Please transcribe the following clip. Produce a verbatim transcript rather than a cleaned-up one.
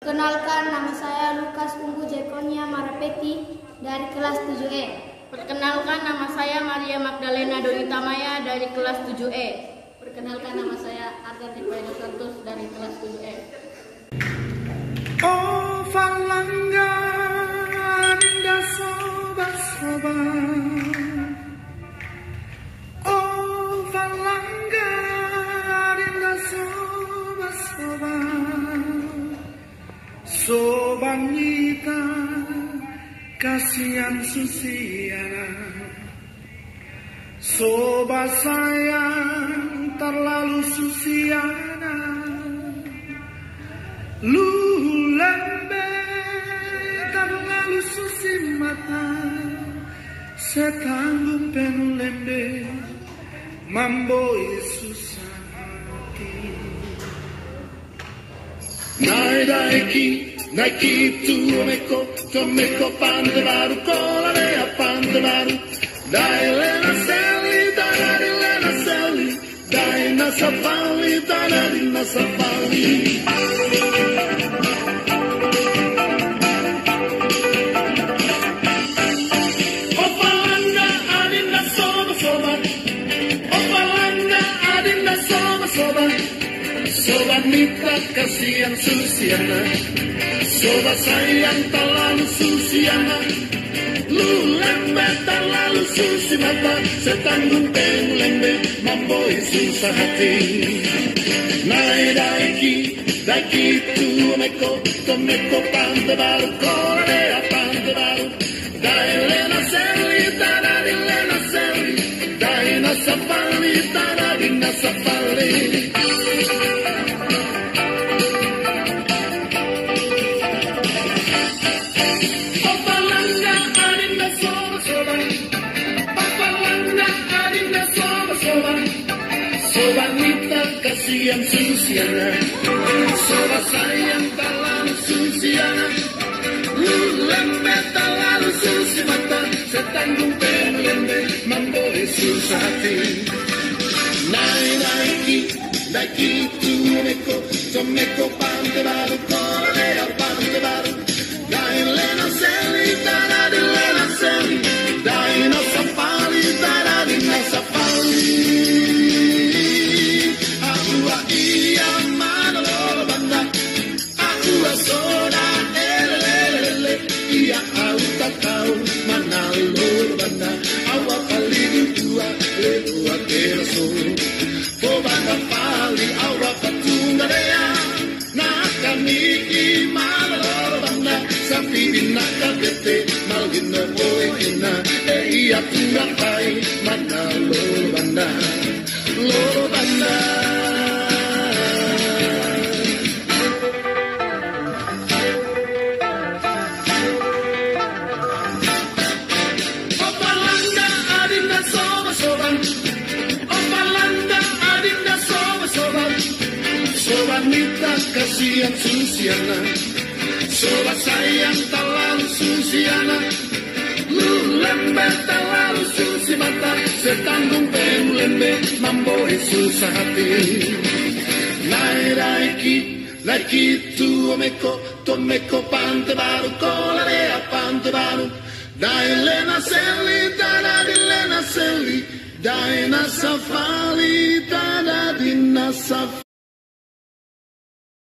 Perkenalkan, nama saya Lukas Unggu Jekonya Marapeti dari kelas tujuh E. Perkenalkan, nama saya Maria Magdalena Donitamaya dari kelas tujuh E. Perkenalkan, nama saya Arda Tipo Edo Sertus dari kelas tujuh E. Oh, Falanggar indah sobat-sobat. Oh, Falanggar indah sobat-sobat. Sobanita, kasihan Susiana. Sobat sayang, terlalu Susiana. Lu lembe, terlalu susi mata. Setangguh penuh lembe, mamboi susah hati. Nai daiki. Naiki tu omeko, tomeko pandemaru, kolarea pandemaru. Dai lena seli, danari lena seli, dai nasa pali, danari nasa pali. Sobat mitra kasihan Susiana, sobat sayang terlalu Susiana. Lu lembe terlalu susi mata, setanggung penuh lembe, mamboi susah hati. Nai daiki, daiki tu meko, tomeko pante baru, korea pante baru. Dai lena seli, tanari lena seli, dai nasa pali, tanari nasa pali. Kasihan Susiana, sobat sayang terlalu Susiana. Lu lembe terlalu susi mata, setanggung penuh lembe, mamboi susah hati. Nai naiki, naiki tu neko, tomeko pante baru, korea pante baru. Dai lena seli, tarari lena seli, dai nasa pali, tarari nasa pali. Kasihan Susiana, sobat sayang terlalu Susiana. Lu lembe terlalu susi mata, setanggung penuh lembe, mamboi susah hati. Nai daiki, daiki tu omeko, tomeko pante baru, kolarea pante baru. Dai lena seli, tanadi lena seli, dai nasa fali, tanadi nasa fali.